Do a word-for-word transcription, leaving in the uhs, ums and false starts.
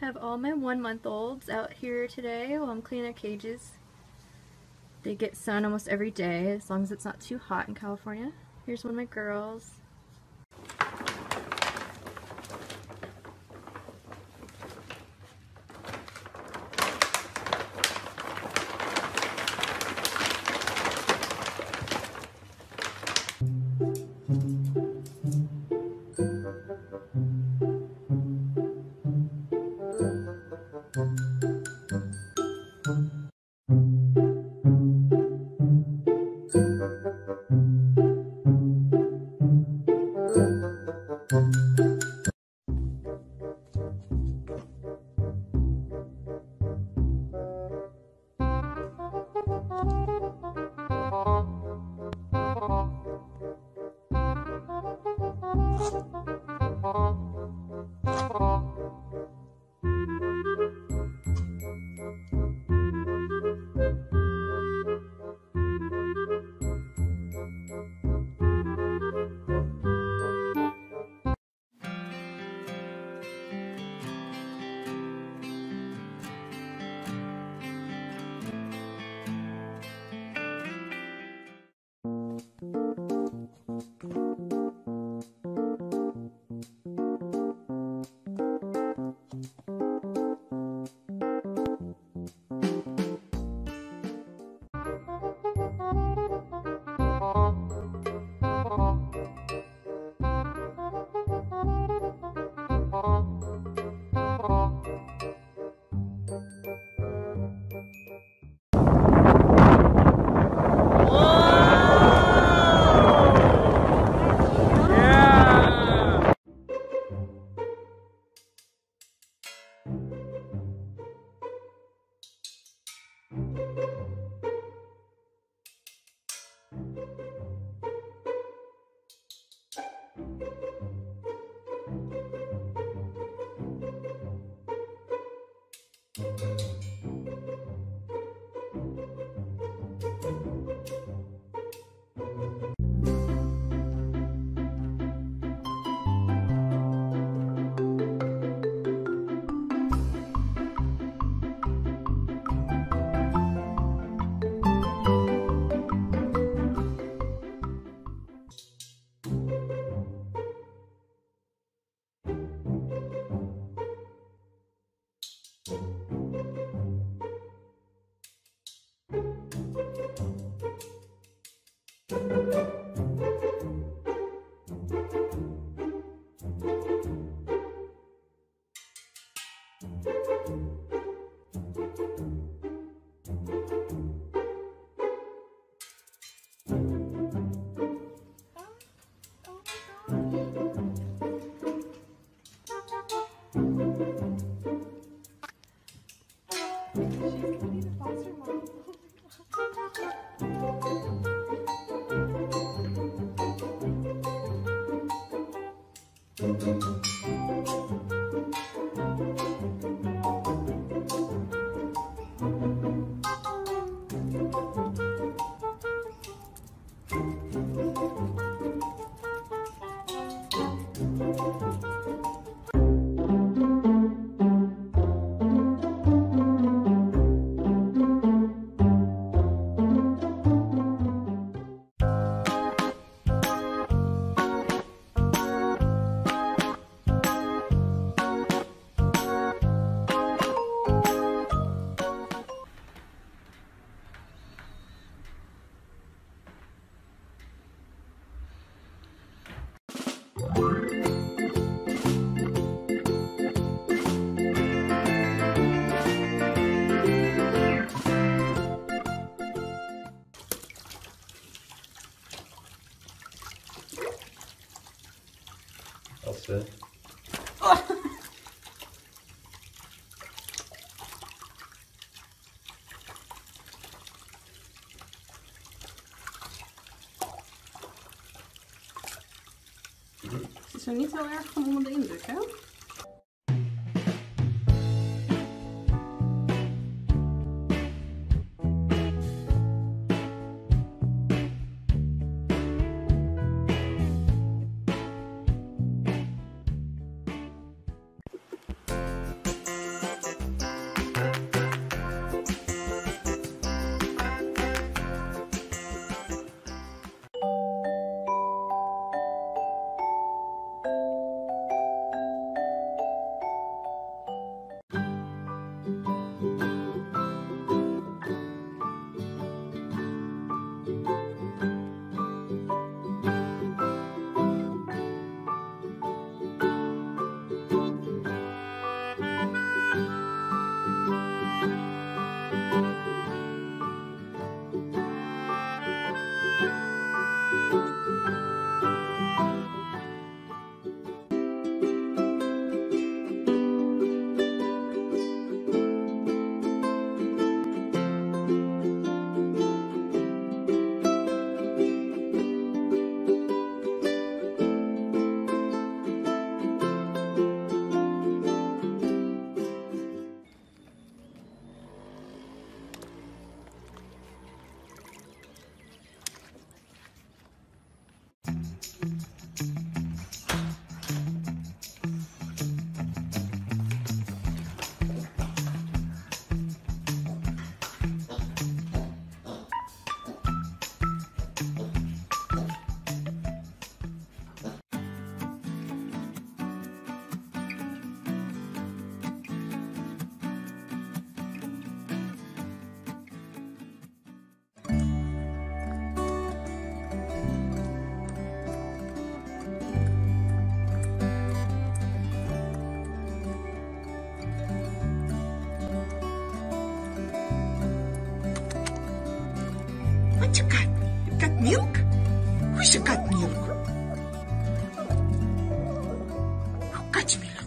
have all my one month olds out here today while I'm cleaning their cages. They get sun almost every day as long as it's not too hot in California. Here's one of my girls. Het is niet heel erg van onder de indruk, hè? What you got? You got milk? Who's you got milk? Oh, catch me.